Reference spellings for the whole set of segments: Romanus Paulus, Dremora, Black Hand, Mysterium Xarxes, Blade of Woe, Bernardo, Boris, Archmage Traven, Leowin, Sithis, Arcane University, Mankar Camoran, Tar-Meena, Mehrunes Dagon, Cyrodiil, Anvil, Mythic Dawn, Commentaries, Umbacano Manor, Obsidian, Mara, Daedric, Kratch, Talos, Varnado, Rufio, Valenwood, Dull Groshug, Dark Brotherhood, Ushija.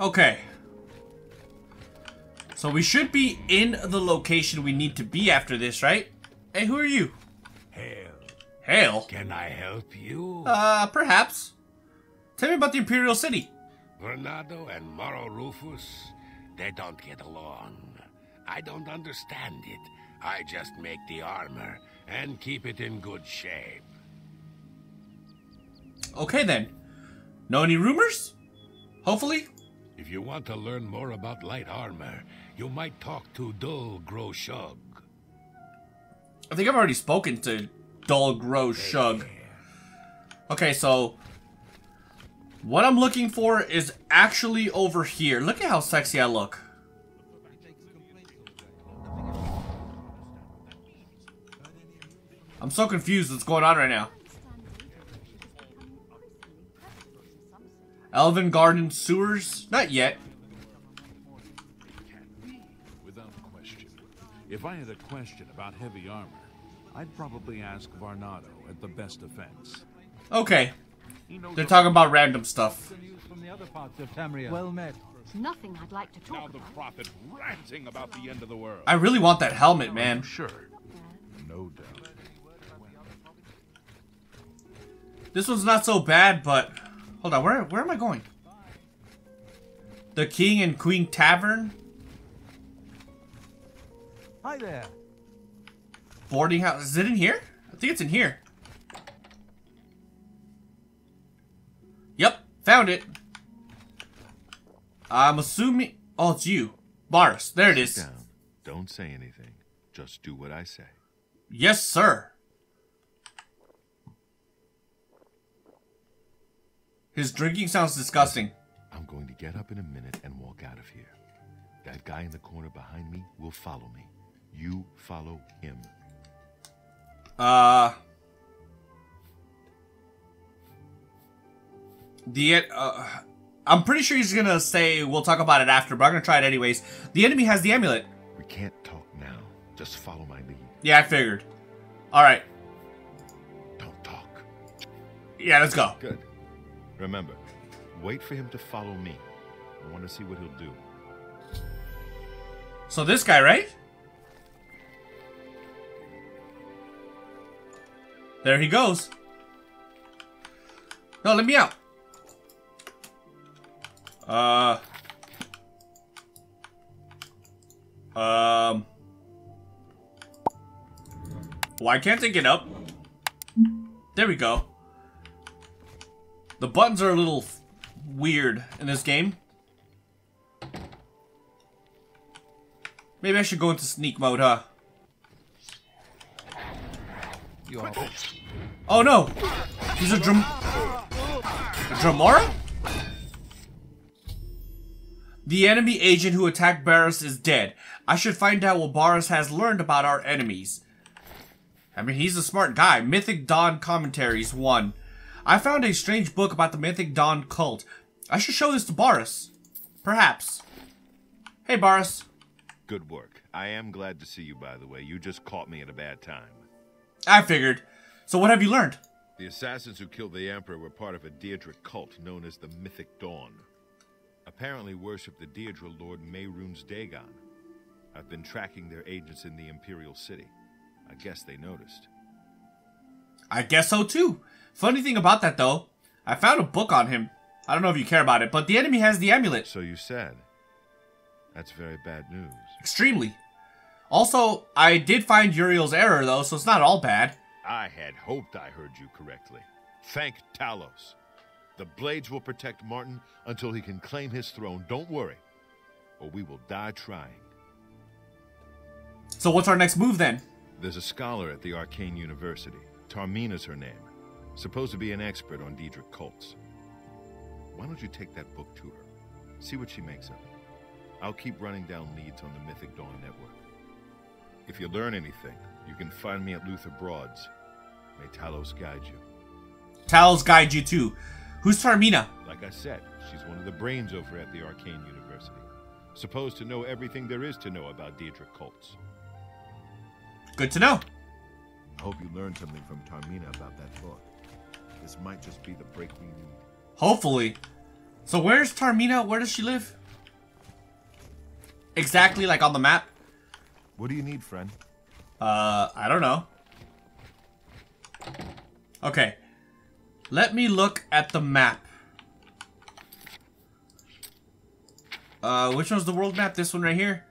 Okay. So we should be in the location we need to be after this, right? Hey, who are you? Hail. Hail? Can I help you? Perhaps. Tell me about the Imperial City. Bernardo and Mauro Rufus, they don't get along. I don't understand it. I just make the armor and keep it in good shape. Okay then. Know any rumors? Hopefully. If you want to learn more about light armor, you might talk to Dull Groshug. I think I've already spoken to Dull Groshug. Okay, so what I'm looking for is actually over here. Look at how sexy I look. I'm so confused what's going on right now. Elven Garden sewers? Not yet. Without question. If I had a question about heavy armor, I'd probably ask Varnado at the best defense. Okay. They're talking about random stuff. Well met. Nothing I'd like to talk about. The prophet ranting about the end of the world. I really want that helmet, man. I'm sure. No doubt. This one's not so bad, but hold on, where am I going? The King and Queen Tavern? Hi there. Boarding house. Is it in here? I think it's in here. Yep, found it. I'm assuming. Oh, it's you. Boris, there it is. Sit down. Don't say anything. Just do what I say. Yes, sir. His drinking sounds disgusting. I'm going to get up in a minute and walk out of here. That guy in the corner behind me will follow me. You follow him. I'm pretty sure he's gonna say we'll talk about it after, but I'm gonna try it anyways. The enemy has the amulet. We can't talk now. Just follow my lead. Yeah, I figured. All right. Don't talk. Yeah, let's go. Good. Remember, wait for him to follow me. I want to see what he'll do. So this guy, right? There he goes. No, let me out. Why can't I get up? There we go. The buttons are a little weird in this game. Maybe I should go into sneak mode, huh? Oh no! He's a Dremora? The enemy agent who attacked Boris is dead. I should find out what Boris has learned about our enemies. I mean, he's a smart guy. Mythic Dawn Commentaries 1. I found a strange book about the Mythic Dawn cult. I should show this to Boris. Perhaps. Hey, Boris. Good work. I am glad to see you, by the way. You just caught me at a bad time. I figured. So what have you learned? The assassins who killed the Emperor were part of a Daedric cult known as the Mythic Dawn. Apparently worshipped the Daedra Lord Mehrunes Dagon. I've been tracking their agents in the Imperial City. I guess they noticed. I guess so, too. Funny thing about that, though, I found a book on him. I don't know if you care about it, but the enemy has the amulet. So you said. That's very bad news. Extremely. Also, I did find Uriel's error, though, so it's not all bad. I had hoped I heard you correctly. Thank Talos. The blades will protect Martin until he can claim his throne. Don't worry, or we will die trying. So what's our next move, then? There's a scholar at the Arcane University. Tar-Meena's her name. Supposed to be an expert on Daedric cults. Why don't you take that book to her? See what she makes of it. I'll keep running down leads on the Mythic Dawn network. If you learn anything, you can find me at Luther Broad's. May Talos guide you. Talos guide you too. Who's Tar-Meena? Like I said, she's one of the brains over at the Arcane University. Supposed to know everything there is to know about Daedric cults. Good to know. I hope you learned something from Tar-Meena about that book. This might just be the break we need. Hopefully. So where's Tar-Meena? Where does she live? Exactly, like on the map. What do you need, friend? I don't know. Okay. Let me look at the map. Which one's the world map? This one right here?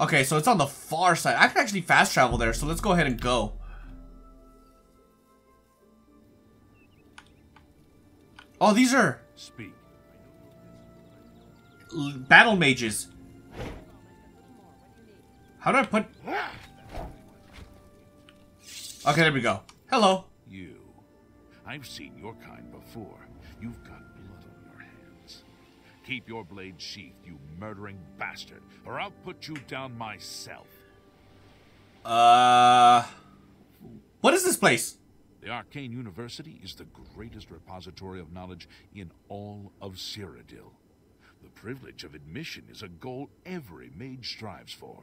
Okay, so it's on the far side. I can actually fast travel there, so let's go ahead and go. Oh, these are... Speak. Battle mages. How do I put... Okay, there we go. Hello. You. I've seen your kind before. You've got blood on your hands. Keep your blade sheathed, you murdering bastard, or I'll put you down myself. What is this place? The Arcane University is the greatest repository of knowledge in all of Cyrodiil. The privilege of admission is a goal every mage strives for.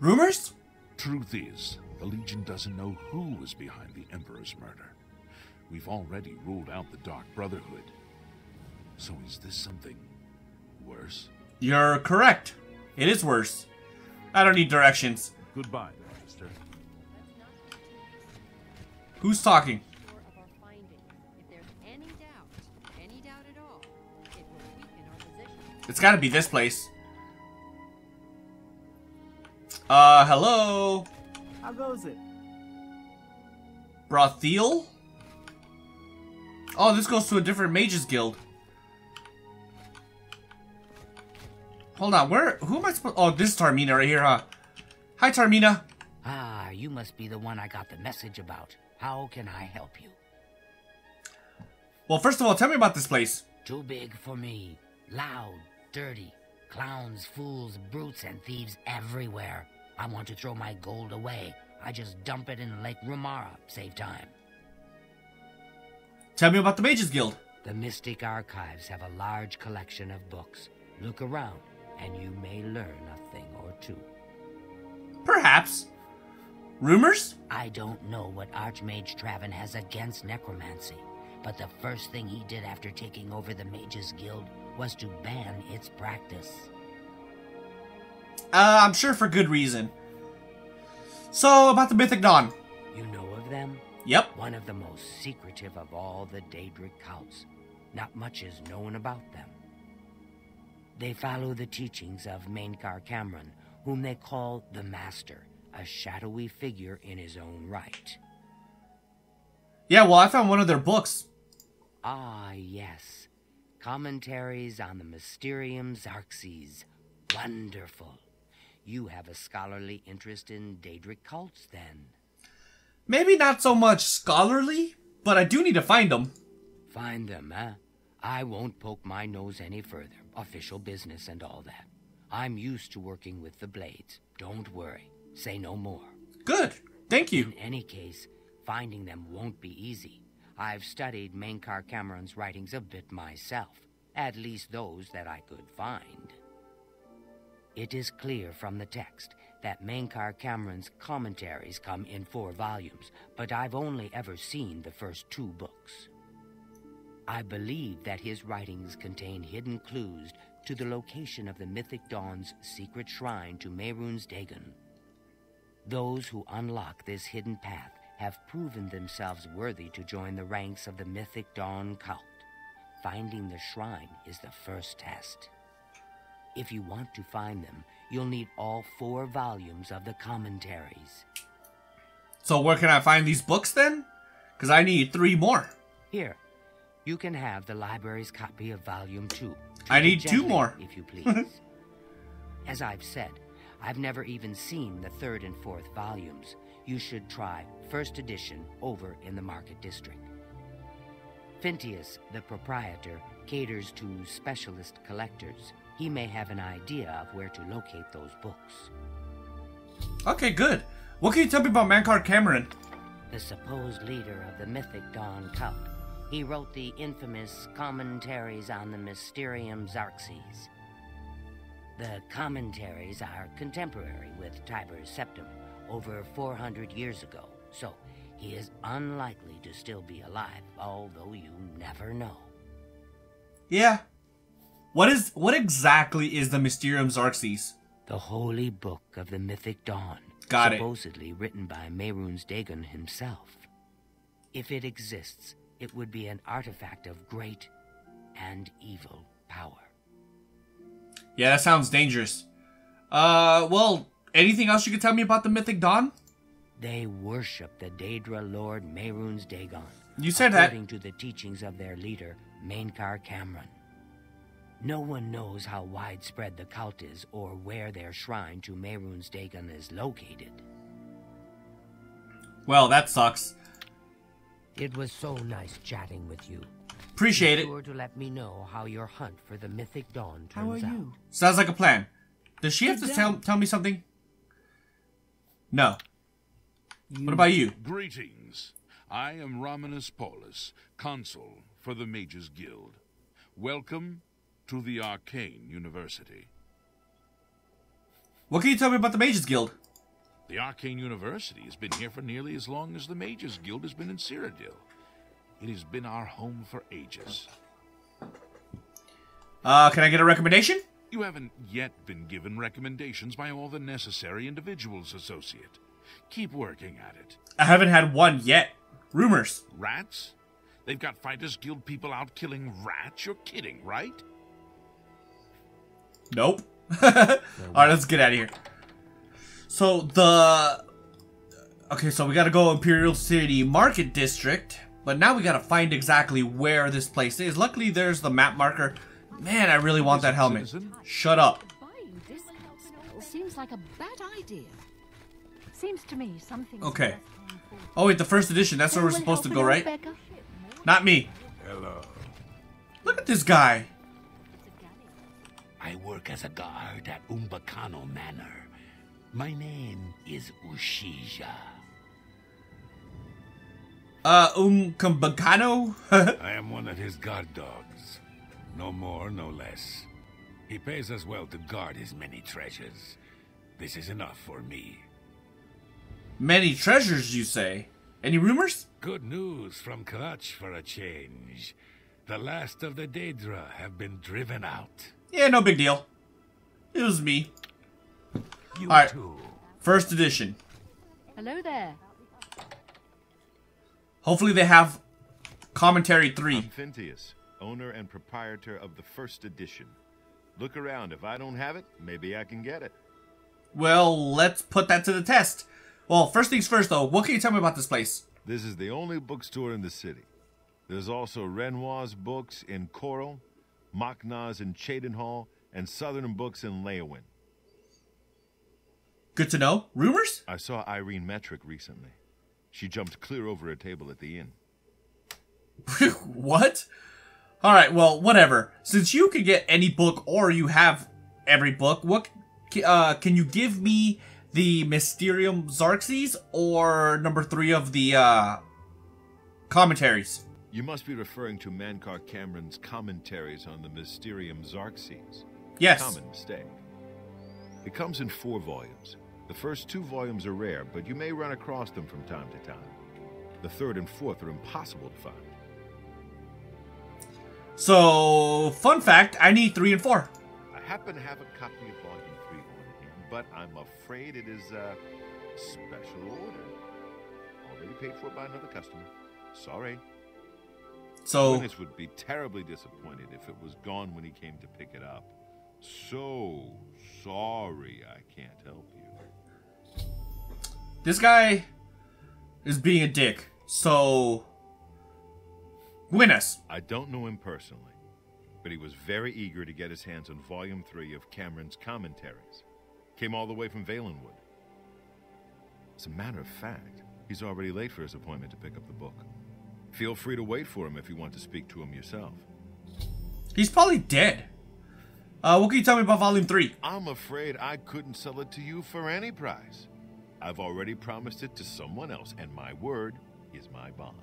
Rumors? Truth is, the Legion doesn't know who was behind the Emperor's murder. We've already ruled out the Dark Brotherhood. So is this something worse? You're correct. It is worse. I don't need directions. Goodbye, Master. Who's talking? It's gotta be this place. Hello? How goes it? Brothiel? Oh, this goes to a different mage's guild. Hold on, where, who am I supposed, oh, this is Tar-Meena right here, huh? Hi, Tar-Meena. Ah, you must be the one I got the message about. How can I help you? Well, first of all, tell me about this place. Too big for me. Loud, dirty, clowns, fools, brutes, and thieves everywhere. I want to throw my gold away. I just dump it in Lake Rumara. Save time. Tell me about the Mages Guild. The Mystic Archives have a large collection of books. Look around, and you may learn a thing or two. Perhaps. Rumors? I don't know what Archmage Traven has against necromancy, but the first thing he did after taking over the Mages Guild was to ban its practice. I'm sure for good reason. So, about the Mythic Dawn. You know of them? Yep. One of the most secretive of all the Daedric cults. Not much is known about them. They follow the teachings of Mankar Camoran, whom they call the Master, a shadowy figure in his own right. Yeah, well, I found one of their books. Ah, yes. Commentaries on the Mysterium Xarxes. Wonderful. You have a scholarly interest in Daedric cults, then. Maybe not so much scholarly, but I do need to find them. Find them, huh? I won't poke my nose any further. Official business and all that. I'm used to working with the blades. Don't worry. Say no more. Good. Thank you. In any case, finding them won't be easy. I've studied Mankar Camoran's writings a bit myself, at least those that I could find. It is clear from the text that Mankar Camoran's commentaries come in 4 volumes, but I've only ever seen the first 2 books. I believe that his writings contain hidden clues to the location of the Mythic Dawn's secret shrine to Mehrunes Dagon. Those who unlock this hidden path have proven themselves worthy to join the ranks of the Mythic Dawn cult. Finding the shrine is the first test. If you want to find them, you'll need all 4 volumes of the commentaries. So where can I find these books then? Because I need 3 more. Here, you can have the library's copy of volume 2. I need 2 more. If you please. As I've said, I've never even seen the 3rd and 4th volumes. You should try 1st edition over in the market district. Phintias, the proprietor, caters to specialist collectors. He may have an idea of where to locate those books. Okay, good. What can you tell me about Mankar Camoran? The supposed leader of the Mythic Dawn cult. He wrote the infamous Commentaries on the Mysterium Xarxes. The commentaries are contemporary with Tiber Septim, over 400 years ago, so He is unlikely to still be alive, although you never know. Yeah. What exactly is the Mysterium Xarxes? The holy book of the Mythic Dawn. Got it. Supposedly written by Mehrunes Dagon himself. If it exists, it would be an artifact of great and evil power. Yeah, that sounds dangerous. Well, anything else you could tell me about the Mythic Dawn? They worship the Daedra Lord Mehrunes Dagon. You said that. According to the teachings of their leader, Mankar Camoran. No one knows how widespread the cult is or where their shrine to Mehrunes Dagon is located. Well, that sucks. It was so nice chatting with you. Appreciate it. Be sure to let me know how your hunt for the Mythic Dawn turns out. How are you? Sounds like a plan. Does she have to tell me something? No. What about you? Greetings. I am Romanus Paulus, consul for the Mages Guild. Welcome to the Arcane University. What can you tell me about the Mages Guild? The Arcane University has been here for nearly as long as the Mages Guild has been in Cyrodiil. It has been our home for ages. Can I get a recommendation? You haven't yet been given recommendations by all the necessary individuals, associate. Keep working at it. I haven't had one yet. Rumors. Rats? They've got Fighters Guild people out killing rats? You're kidding, right? Nope. Alright, let's get out of here. So, okay, so we gotta go Imperial City Market District. But now we gotta find exactly where this place is. Luckily, there's the map marker. Man, I really want that helmet. Shut up. Buying this seems like a bad idea. Seems to me something. Okay. Oh wait, the first edition. That's where we're supposed to go, right? Not me. Hello. Look at this guy. I work as a guard at Umbacano Manor. My name is Ushija. Umbacano? I am one of his guard dogs. No more, no less. He pays us well to guard his many treasures. This is enough for me. Many treasures, you say? Any rumors? Good news from Kratch for a change. The last of the Daedra have been driven out. Yeah, no big deal. It was me. Alright, first edition. Hello there. Hopefully they have Commentary 3. I'm Phintias, owner and proprietor of the first edition. Look around. If I don't have it, maybe I can get it. Well, let's put that to the test. Well, first things first, though, what can you tell me about this place? This is the only bookstore in the city. There's also Renoir's books in Coral, Machna's in Chadenhall, and Southern books in Leowin. Good to know. Rumors? I saw Irene Metric recently. She jumped clear over a table at the inn. What? All right, well, whatever. Since you can get any book or you have every book, what can you give me? The Mysterium Xarxes or number 3 of the Commentaries? You must be referring to Mankar Camoran's Commentaries on the Mysterium Xarxes. Yes. Common mistake. It comes in 4 volumes. The first 2 volumes are rare, but you may run across them from time to time. The 3rd and 4th are impossible to find. So, fun fact, I need 3 and 4. I happen to have a copy of volume. But I'm afraid it is a special order. Already paid for by another customer. Sorry. So Gwyneth would be terribly disappointed if it was gone when he came to pick it up. So sorry I can't help you. This guy is being a dick. So Gwyneth. I don't know him personally, but he was very eager to get his hands on volume 3 of Camoran's Commentaries. Came all the way from Valenwood. As a matter of fact, he's already late for his appointment to pick up the book. Feel free to wait for him if you want to speak to him yourself. He's probably dead. What can you tell me about Volume 3? I'm afraid I couldn't sell it to you for any price. I've already promised it to someone else, and my word is my bond.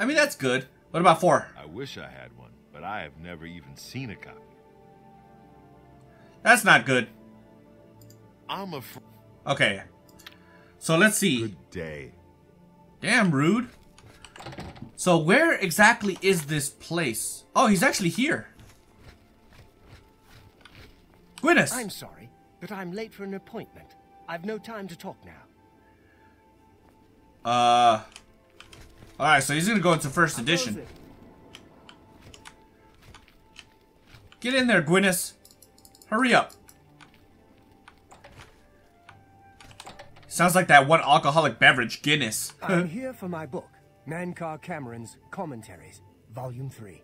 I mean, that's good. What about 4? I wish I had one, but I have never even seen a copy. That's not good. Okay, so let's see. Good day. Damn rude. So where exactly is this place? Oh, he's actually here. Gwyneth! I'm sorry, but I'm late for an appointment. I've no time to talk now. Alright, so he's gonna go into first edition. Get in there, Gwyneth. Hurry up. Sounds like that one alcoholic beverage, Guinness. I'm here for my book, Mankar Camoran's Commentaries, Volume 3.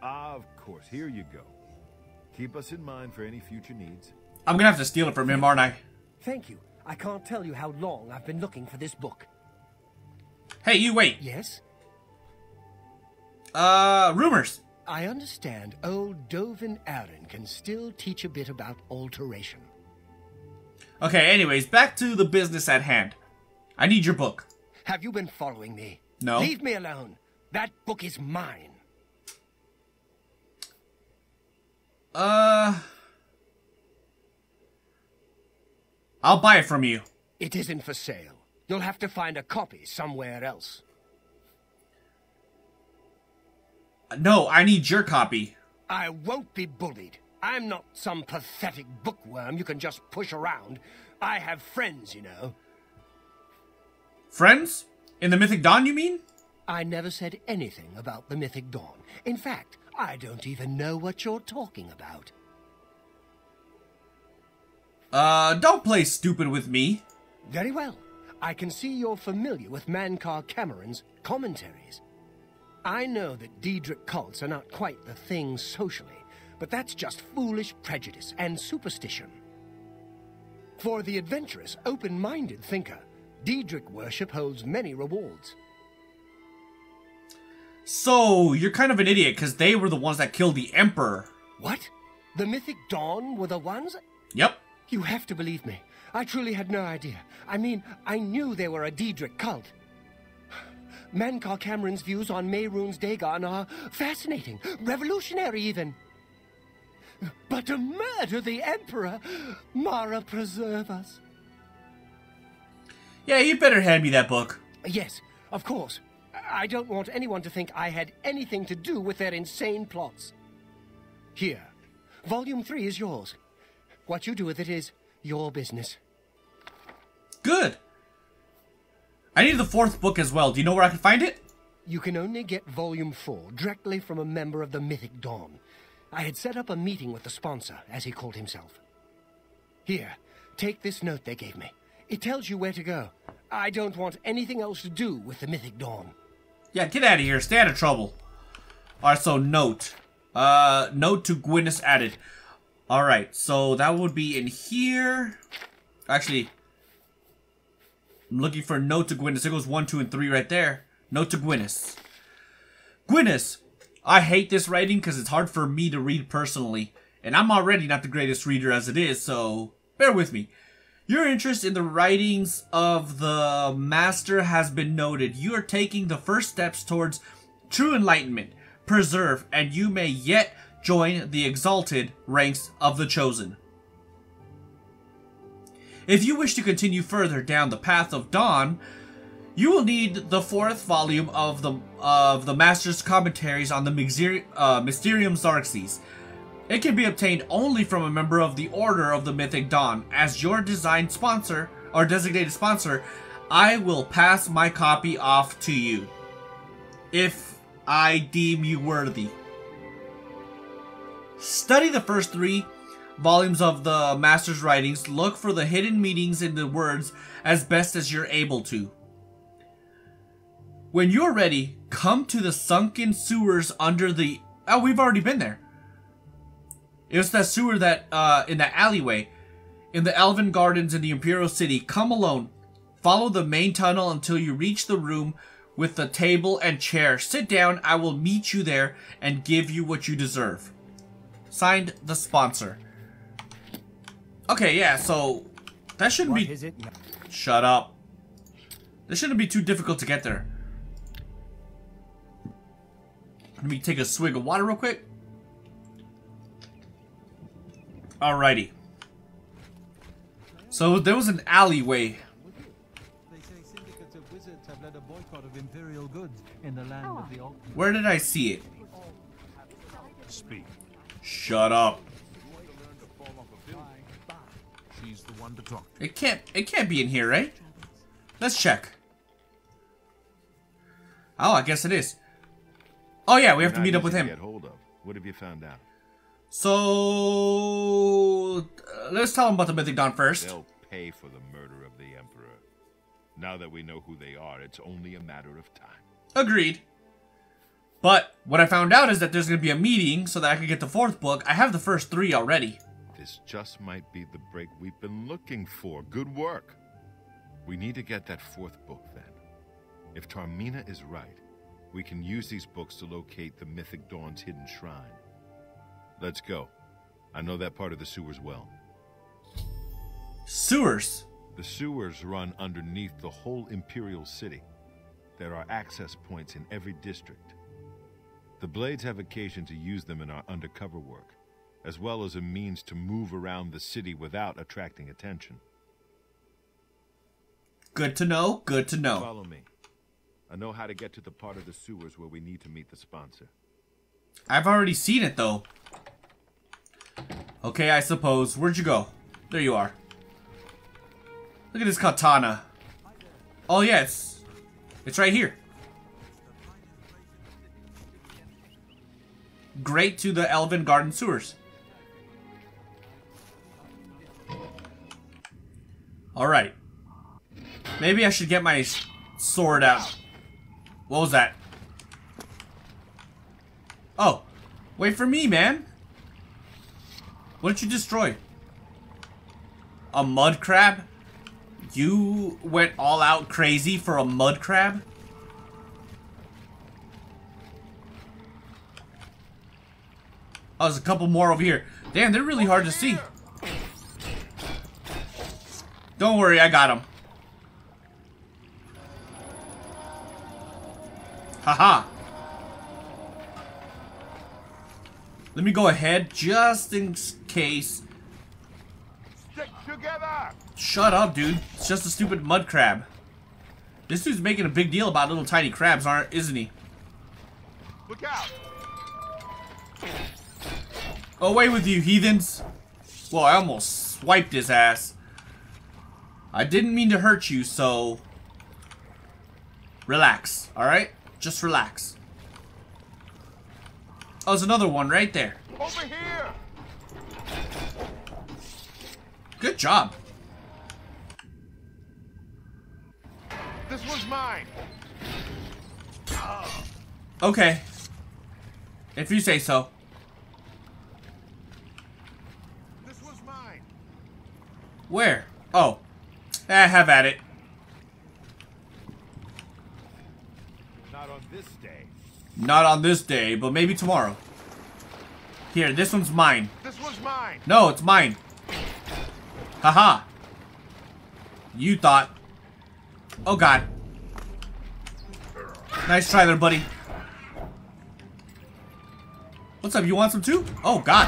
Ah, of course. Here you go. Keep us in mind for any future needs. I'm gonna have to steal it from him, aren't I? Thank you. I can't tell you how long I've been looking for this book. Hey, you wait. Yes? Rumors. I understand old Dovin Arryn can still teach a bit about alteration. Okay, anyways, back to the business at hand. I need your book. Have you been following me? No. Leave me alone. That book is mine. I'll buy it from you. It isn't for sale. You'll have to find a copy somewhere else. No, I need your copy. I won't be bullied. I'm not some pathetic bookworm you can just push around. I have friends, you know. Friends? In the Mythic Dawn, you mean? I never said anything about the Mythic Dawn. In fact, I don't even know what you're talking about. Don't play stupid with me. Very well. I can see you're familiar with Mankar Camoran's Commentaries. I know that Daedric cults are not quite the thing socially, but that's just foolish prejudice and superstition. For the adventurous, open-minded thinker, Daedric worship holds many rewards. So, you're kind of an idiot, because they were the ones that killed the Emperor. What? The Mythic Dawn were the ones? Yep. You have to believe me. I truly had no idea. I mean, I knew they were a Daedric cult. Mankar Camoran's views on Mehrunes Dagon are fascinating, revolutionary even. But to murder the Emperor, Mara preserve us. Yeah, you better hand me that book. Yes, of course. I don't want anyone to think I had anything to do with their insane plots. Here, Volume 3 is yours. What you do with it is your business. Good. I need the fourth book as well. Do you know where I can find it? You can only get Volume 4 directly from a member of the Mythic Dawn. I had set up a meeting with the sponsor, as he called himself. Here, take this note they gave me. It tells you where to go. I don't want anything else to do with the Mythic Dawn. Yeah, get out of here. Stay out of trouble. Alright, so note. Note to Gwyneth added. Alright, so that would be in here. Actually, I'm looking for note to Gwyneth. It goes 1, 2, and 3 right there. Note to Gwyneth. Gwyneth, I hate this writing because it's hard for me to read personally. And I'm already not the greatest reader as it is, so bear with me. Your interest in the writings of the master has been noted. You are taking the first steps towards true enlightenment. Preserve, and you may yet join the exalted ranks of the chosen. If you wish to continue further down the path of dawn, you will need the fourth volume of the master's commentaries on the Mysterium Xarxes. It can be obtained only from a member of the Order of the Mythic Dawn. As your designed sponsor, or designated sponsor, I will pass my copy off to you, if I deem you worthy. Study the first 3 volumes of the Master's writings. Look for the hidden meanings in the words as best as you're able to. When you're ready, come to the sunken sewers under the... Oh, we've already been there. It was that sewer that, in that alleyway, in the Elven Gardens in the Imperial City. Come alone. Follow the main tunnel until you reach the room with the table and chair. Sit down. I will meet you there and give you what you deserve. Signed, the sponsor. Okay, yeah, so that shouldn't be... Shut up. This shouldn't be too difficult to get there. Let me take a swig of water real quick. Alrighty. So there was an alleyway. They say syndicates of wizards have led a boycott transport of imperial goods in the land of the old. Where did I see it? Speak. Shut up. She's the one to talk to. It can't be in here, right? Let's check. Oh, I guess it is. Oh yeah, we have to meet up with him. What have you found out? So let's tell him about the Mythic Dawn first. They'll pay for the murder of the Emperor. Now that we know who they are, it's only a matter of time. Agreed. But what I found out is that there's going to be a meeting so that I can get the fourth book. I have the first three already. This just might be the break we've been looking for. Good work. We need to get that fourth book then. If Tar-Meena is right, we can use these books to locate the Mythic Dawn's hidden shrine. Let's go. I know that part of the sewers well. Sewers? The sewers run underneath the whole Imperial City. There are access points in every district. The Blades have occasion to use them in our undercover work, as well as a means to move around the city without attracting attention. Good to know, good to know. Follow me. I know how to get to the part of the sewers where we need to meet the sponsor. I've already seen it though. Okay, I suppose. Where'd you go? There you are. Look at this katana. Oh yes, it's right here. Great to the Elven Garden sewers. All right. Maybe I should get my sword out. What was that? Oh, wait for me, man. What did you destroy? A mud crab? You went all out crazy for a mud crab? Oh, there's a couple more over here. Damn, they're really hard to see. Don't worry, I got them. Haha. Let me go ahead just in case. Stick together. Shut up, dude. It's just a stupid mud crab. This dude's making a big deal about little tiny crabs, isn't he? Look out. Away with you, heathens. Well, I almost swiped his ass. I didn't mean to hurt you, so relax, alright? Just relax. Oh, there's another one right there. Over here. Good job. This was mine. Okay. If you say so. This was mine. Where? Oh. Eh, have at it. Not on this day. Not on this day, but maybe tomorrow. Here, this one's mine. This one's mine. No, it's mine. Haha. You thought. Oh god. Nice try there, buddy. What's up? You want some too? Oh god.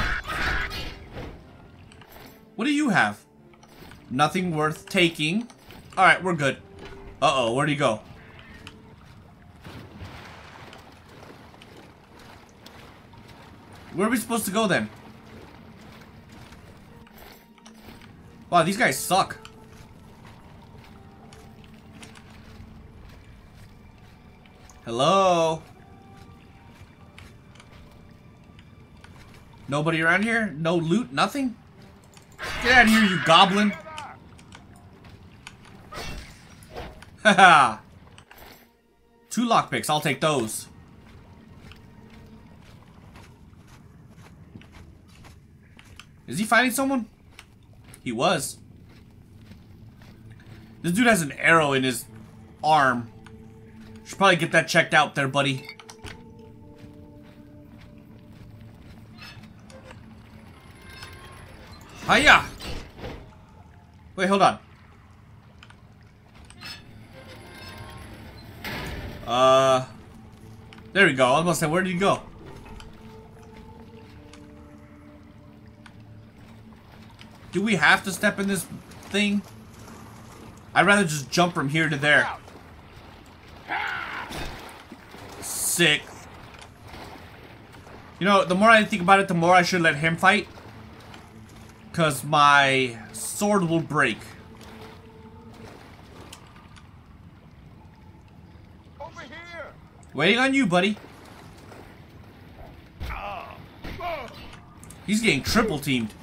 What do you have? Nothing worth taking. Alright, we're good. Uh-oh, where'd he go? Where are we supposed to go then? Wow, these guys suck. Hello? Nobody around here? No loot? Nothing? Get out of here, you goblin! Haha! 2 lockpicks, I'll take those. Is he fighting someone? He was. This dude has an arrow in his arm. Should probably get that checked out there, buddy. Hiya! Wait, hold on. There we go. I was gonna say, where did you go? Do we have to step in this thing? I'd rather just jump from here to there. sick. You know, the more I think about it, the more I should let him fight. Because my sword will break. Over here. Waiting on you, buddy. He's getting triple teamed.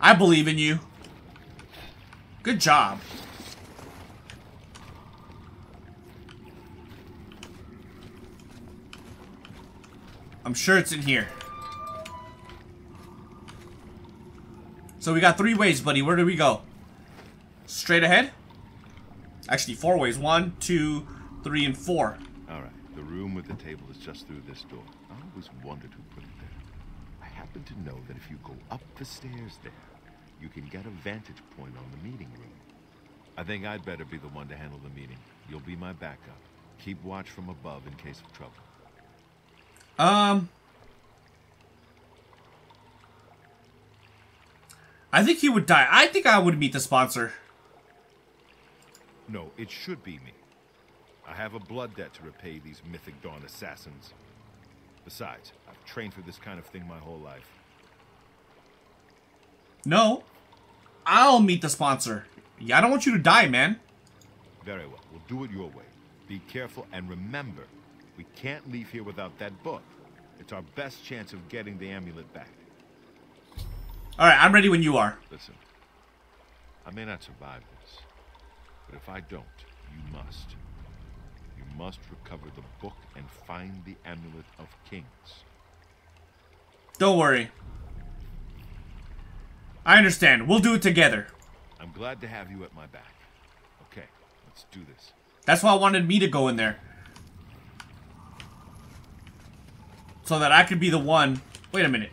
I believe in you. Good job. I'm sure it's in here. So we got three ways, buddy. Where do we go? Straight ahead? Actually, four ways. 1, 2, 3, and 4. All right. The room with the table is just through this door. I always wondered who put it there. To know that if you go up the stairs there, you can get a vantage point on the meeting room. I think I'd better be the one to handle the meeting. You'll be my backup. Keep watch from above in case of trouble. I think he would die. I think I would meet the sponsor. No, it should be me. I have a blood debt to repay these Mythic Dawn assassins. Besides, I've trained for this kind of thing my whole life. No. I'll meet the sponsor. Yeah, I don't want you to die, man. Very well. We'll do it your way. Be careful and remember, we can't leave here without that book. It's our best chance of getting the amulet back. Alright, I'm ready when you are. Listen, I may not survive this, but if I don't, you must. You must recover the book and find the Amulet of Kings. Don't worry. I understand. We'll do it together. I'm glad to have you at my back. Okay, let's do this. That's why I wanted me to go in there. So that I could be the one. Wait a minute.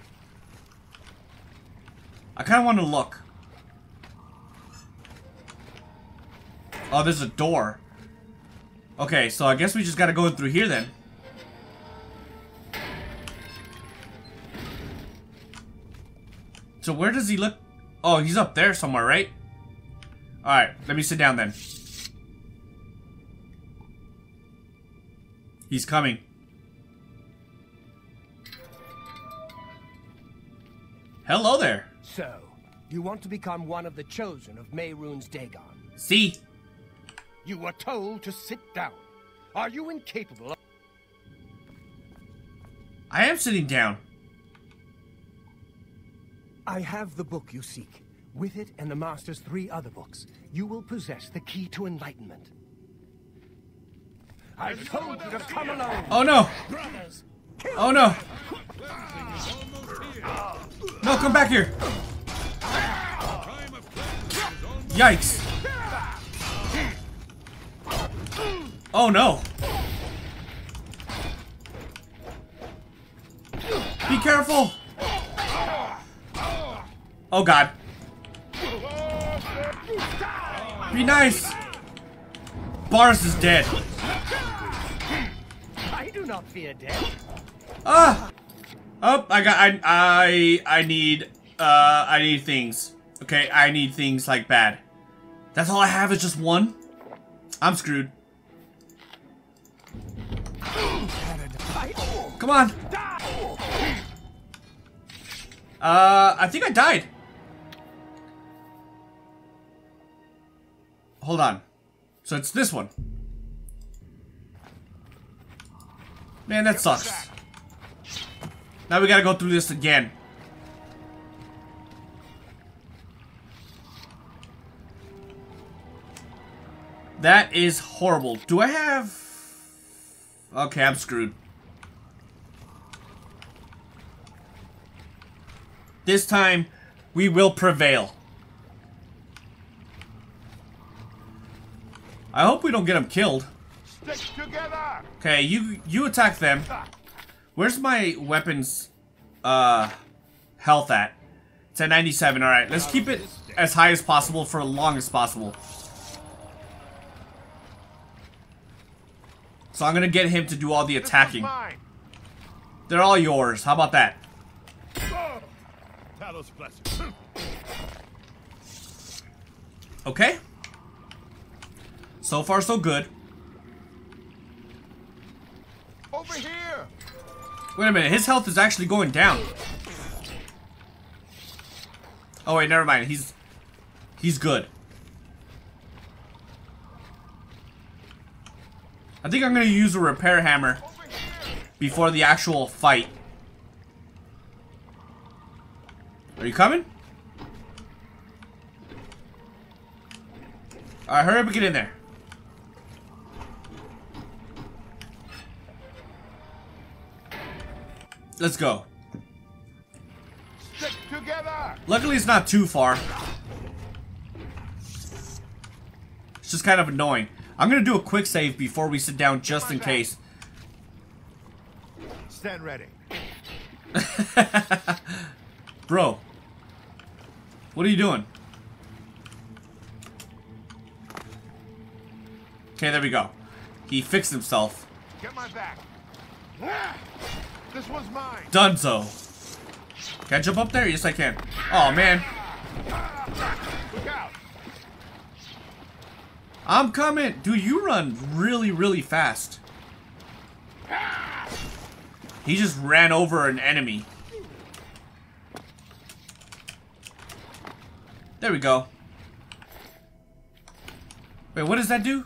I kind of want to look. Oh, there's a door. Okay, so I guess we just gotta go in through here then. So where does he look? Oh, he's up there somewhere, right? Alright, let me sit down then. He's coming. Hello there. So, you want to become one of the chosen of Mehrunes Dagon? See? You were told to sit down. Are you incapable of... I am sitting down. I have the book you seek. With it and the Master's 3 other books, you will possess the key to enlightenment. I told you to come alone. Oh no. Brothers, oh no. No, come back here. Yikes. Oh no! Be careful! Oh god. Be nice! Boris is dead. I do not fear death. Ah! Oh, I need things. Okay, I need things like bad. That's all I have is just one? I'm screwed. Come on. I think I died. Hold on. So it's this one. Man, that sucks. Now we gotta go through this again. That is horrible. Do I have... Okay, I'm screwed. This time, we will prevail. I hope we don't get them killed. Stick together. Okay, you attack them. Where's my weapons health at? It's at 97. All right, let's keep it as high as possible for as long as possible. So I'm gonna get him to do all the attacking. They're all yours. How about that? Okay. So far, so good. over here. Wait a minute, his health is actually going down. Oh wait, never mind. He's good. I think I'm gonna use a repair hammer before the actual fight. Are you coming? Alright, hurry up and get in there. Let's go. Stick together. Luckily it's not too far. It's just kind of annoying. I'm gonna do a quick save before we sit down just in case. Stand ready. Bro. What are you doing? Okay, there we go. He fixed himself. Get my back. This one's mine. Dunzo. Can I jump up there? Yes, I can. Oh man. Look out. I'm coming. Dude, you run really, really fast. He just ran over an enemy. There we go. Wait, what does that do?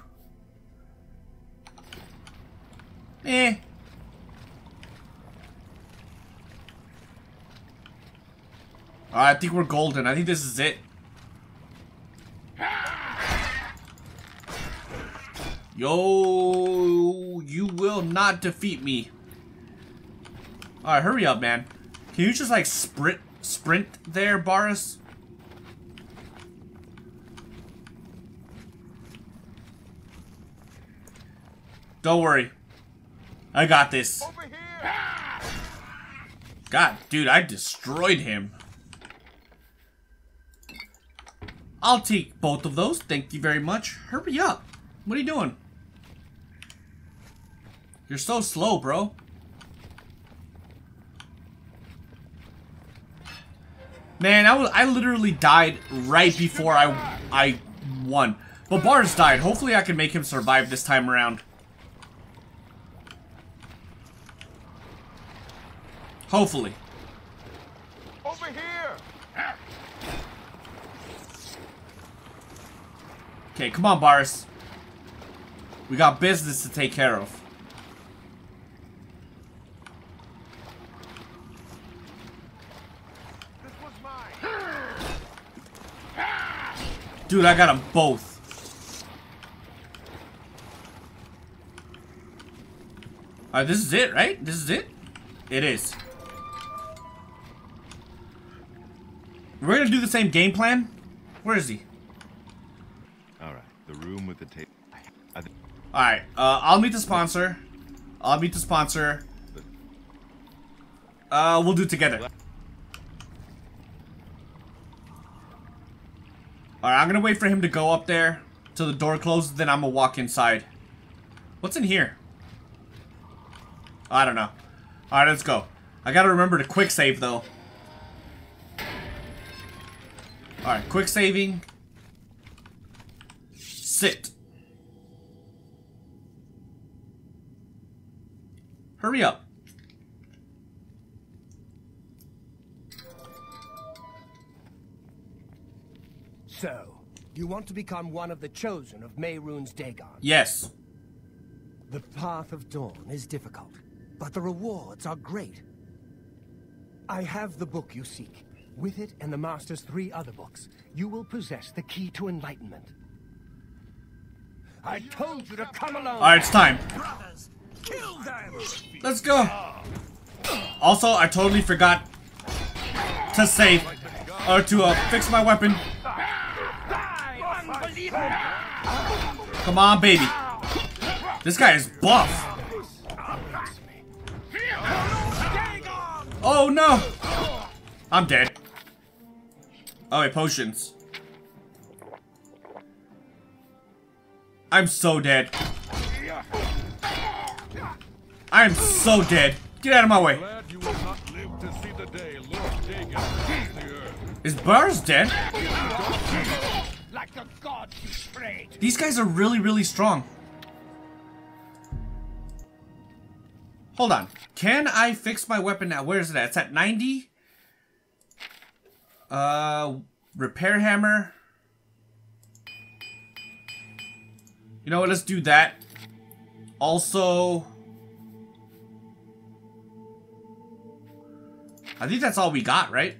Eh. I think we're golden. I think this is it. Yo, you will not defeat me. Alright, hurry up, man. Can you just like sprint there, Boris? Don't worry. I got this. God, dude, I destroyed him. I'll take both of those. Thank you very much. Hurry up. What are you doing? You're so slow, bro. Man, I literally died right before I won. But Boris died. Hopefully I can make him survive this time around. Hopefully. Over here. Okay, come on, Boris. We got business to take care of. This was mine. Dude, I got them both. Alright, this is it, right? This is it? It is. We're gonna do the same game plan. Where is he? The room with the table. Alright, I'll meet the sponsor. We'll do it together. Alright, I'm gonna wait for him to go up there till the door closes, then I'm gonna walk inside. What's in here? I don't know. Alright, let's go. I gotta remember to quick save though. Alright, quick saving. Sit. Hurry up. So, you want to become one of the chosen of Mehrunes Dagon? Yes. The path of dawn is difficult, but the rewards are great. I have the book you seek. With it and the Master's 3 other books, you will possess the key to enlightenment. I told you to come alone. Alright, it's time. Brothers, kill them. Let's go. Also, I totally forgot to save or to fix my weapon. Come on, baby. This guy is buff. Oh no, I'm dead. Oh wait, potions. I'm so dead. I'm so dead. Get out of my way. Is Boris dead? These guys are really, really strong. Hold on. Can I fix my weapon now? Where is it at? It's at 90. Repair hammer. You know what? Let's do that. Also, I think that's all we got, right?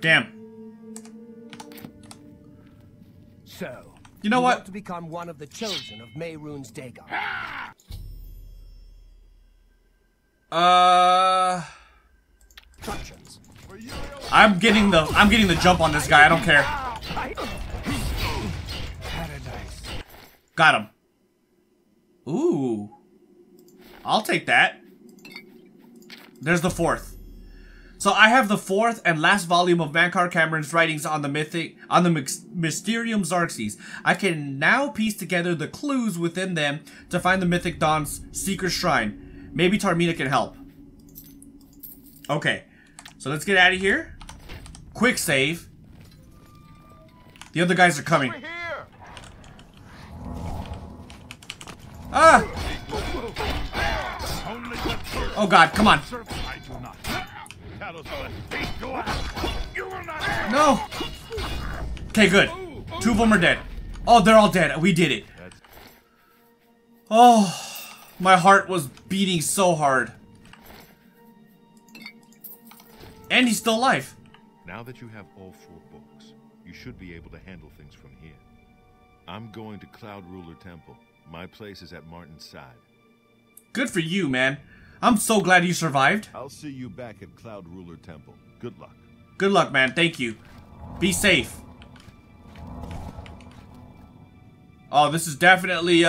Damn. So, you know what? To become one of the chosen of Mehrunes Dagon. I'm getting the jump on this guy. I don't care. Paradise. Got him. Ooh. I'll take that. There's the fourth. So I have the fourth and last volume of Mankar Camoran's writings on the Mysterium Xarxes. I can now piece together the clues within them to find the Mythic Dawn's secret shrine. Maybe Tar-Meena can help. Okay. So let's get out of here. Quick save. The other guys are coming. Ah! Oh god, come on. No! Okay, good. Two of them are dead. Oh, they're all dead. We did it. Oh, my heart was beating so hard. And he's still alive. Now that you have all four books, you should be able to handle things from here. I'm going to Cloud Ruler Temple. My place is at Martin's side. Good for you, man. I'm so glad you survived. I'll see you back at Cloud Ruler Temple. Good luck. Good luck, man. Thank you. Be safe. Oh, this is definitely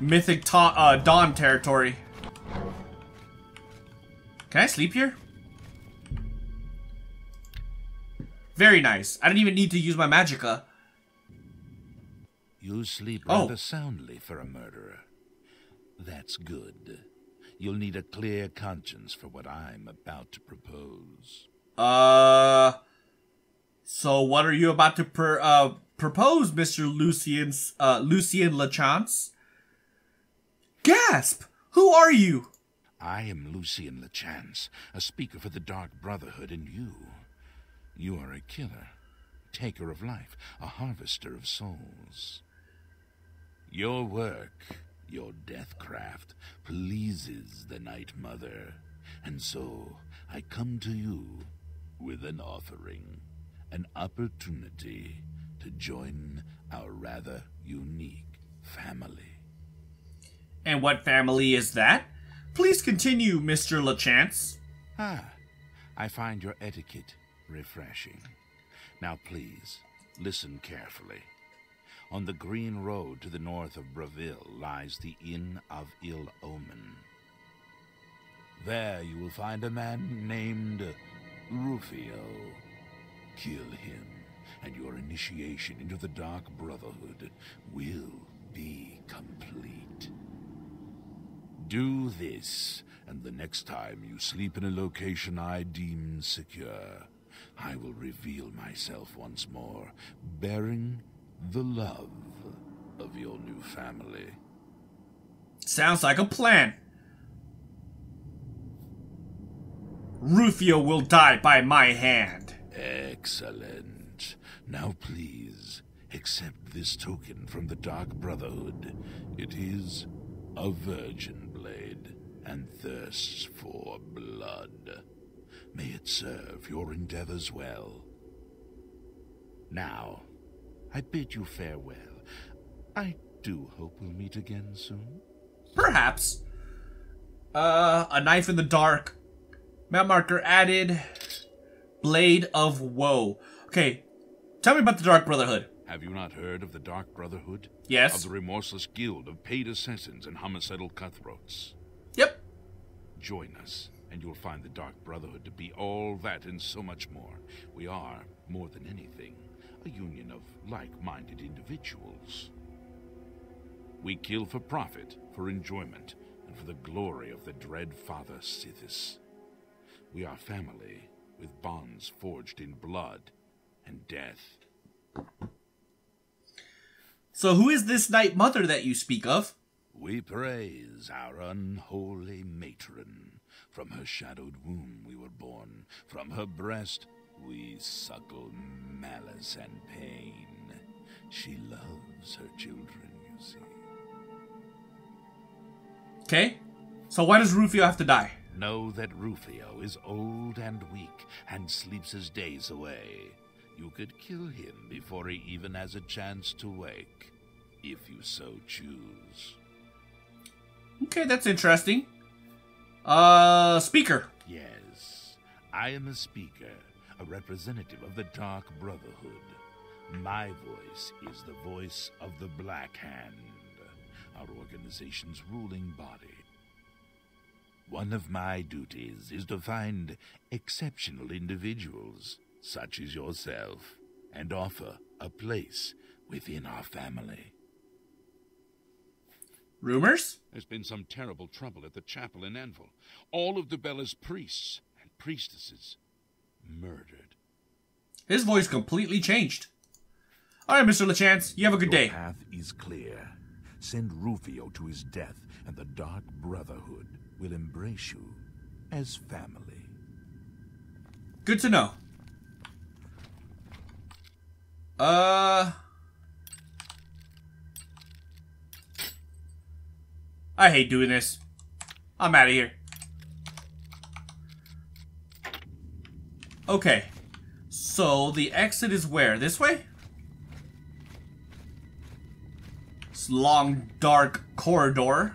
Mythic Dawn territory. Can I sleep here? Very nice. I didn't even need to use my magicka. You sleep rather soundly for a murderer. That's good. You'll need a clear conscience for what I'm about to propose. So what are you about to propose, Mr. Lucien Lachance? Gasp! Who are you? I am Lucien Lachance, a speaker for the Dark Brotherhood, and you... You are a killer, taker of life, a harvester of souls. Your work, your deathcraft, pleases the Night Mother. And so, I come to you with an offering, an opportunity to join our rather unique family. And what family is that? Please continue, Mr. Lachance. Ah, I find your etiquette refreshing. Now please, listen carefully. On the green road to the north of Breville lies the Inn of Ill Omen. There you will find a man named Rufio. Kill him, and your initiation into the Dark Brotherhood will be complete. Do this, and the next time you sleep in a location I deem secure, I will reveal myself once more, bearing the love of your new family. Sounds like a plan. Rufio will die by my hand. Excellent. Now please, accept this token from the Dark Brotherhood. It is a virgin blade and thirsts for blood. May it serve your endeavors well. Now, I bid you farewell. I do hope we'll meet again soon. Perhaps. A knife in the dark. Map marker added. Blade of Woe. Okay, tell me about the Dark Brotherhood. Have you not heard of the Dark Brotherhood? Yes. Of the remorseless guild of paid assassins and homicidal cutthroats. Yep. Join us, and you'll find the Dark Brotherhood to be all that and so much more. We are, more than anything, a union of like-minded individuals. We kill for profit, for enjoyment, and for the glory of the dread Father Sithis. We are family, with bonds forged in blood and death. So who is this Night Mother that you speak of? We praise our unholy matron. From her shadowed womb we were born. From her breast we suckle malice and pain. She loves her children, you see. Okay. So why does Rufio have to die? Know that Rufio is old and weak and sleeps his days away. You could kill him before he even has a chance to wake, if you so choose. Okay, that's interesting. Speaker. Yes, I am a speaker, a representative of the Dark Brotherhood. My voice is the voice of the Black Hand, our organization's ruling body. One of my duties is to find exceptional individuals, such as yourself, and offer a place within our family. Rumors? There's been some terrible trouble at the chapel in Anvil. All of the Bella's priests and priestesses murdered. His voice completely changed. All right, Mr. Lachance, you have a good day. Your path is clear. Send Rufio to his death, and the Dark Brotherhood will embrace you as family. Good to know. I hate doing this. I'm out of here. Okay. So the exit is where? This way? This long, dark corridor.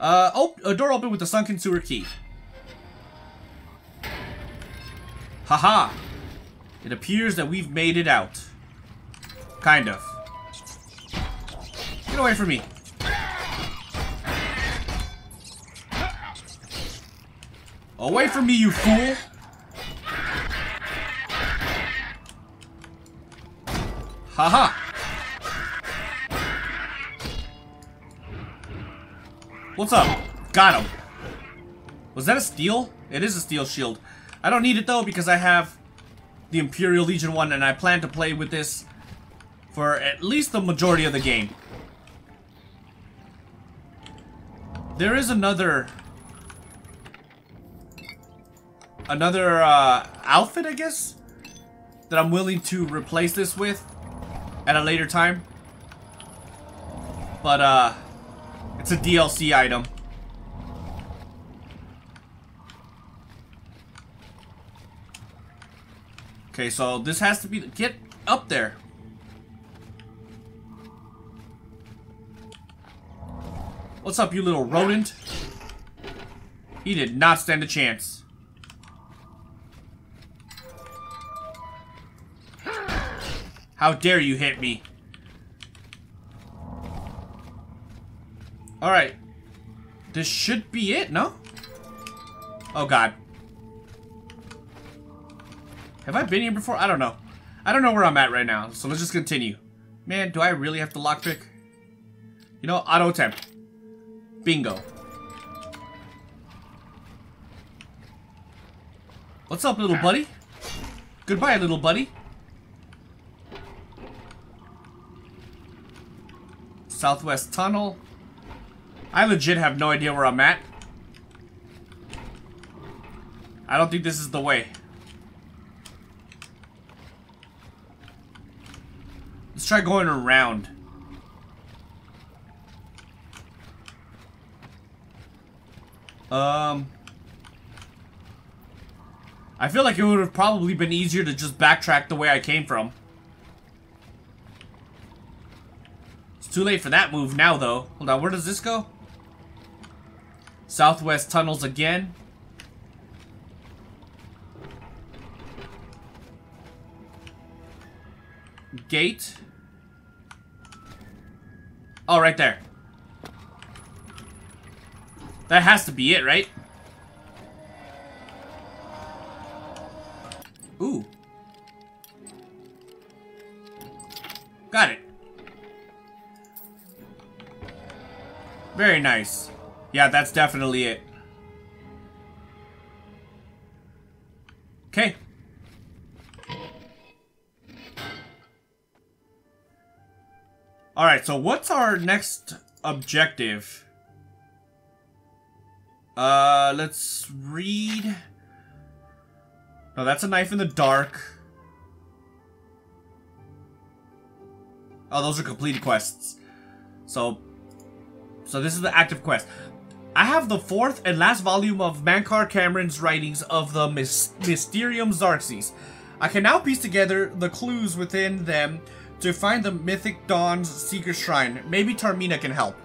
Oh, a door opened with a sunken sewer key. Haha. It appears that we've made it out. Kind of. Get away from me. Away from me, you fool! Haha! What's up? Got him. Was that a steel? It is a steel shield. I don't need it though because I have the Imperial Legion one, and I plan to play with this for at least the majority of the game. There is another outfit, I guess, that I'm willing to replace this with at a later time. But it's a DLC item. Okay, so this has to be... Get up there. What's up, you little rodent? He did not stand a chance. How dare you hit me? Alright. This should be it, no? Oh, God. Have I been here before? I don't know. I don't know where I'm at right now, so let's just continue. Man, do I really have to lockpick? You know, auto attempt. Bingo. What's up, little buddy? Goodbye, little buddy. Southwest Tunnel. I legit have no idea where I'm at. I don't think this is the way. Let's try going around. I feel like it would have probably been easier to just backtrack the way I came from. It's too late for that move now, though. Hold on, where does this go? Southwest Tunnels again. Gate. Oh, right there. That has to be it, right? Ooh. Got it. Very nice. Yeah, that's definitely it. Okay. Alright, so what's our next objective? Let's read... No, that's a knife in the dark. Oh, those are completed quests. So this is the active quest. I have the 4th and last volume of Mankar Camoran's writings of the Mysterium Xarxes. I can now piece together the clues within them to find the Mythic Dawn's secret shrine. Maybe Tar-Meena can help.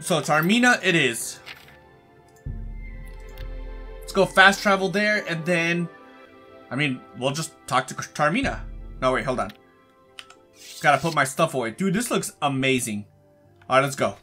So Tar-Meena it is. Let's go fast travel there and then... I mean, we'll just talk to Tar-Meena. No, wait, hold on. Just gotta put my stuff away. Dude, this looks amazing. Alright, let's go.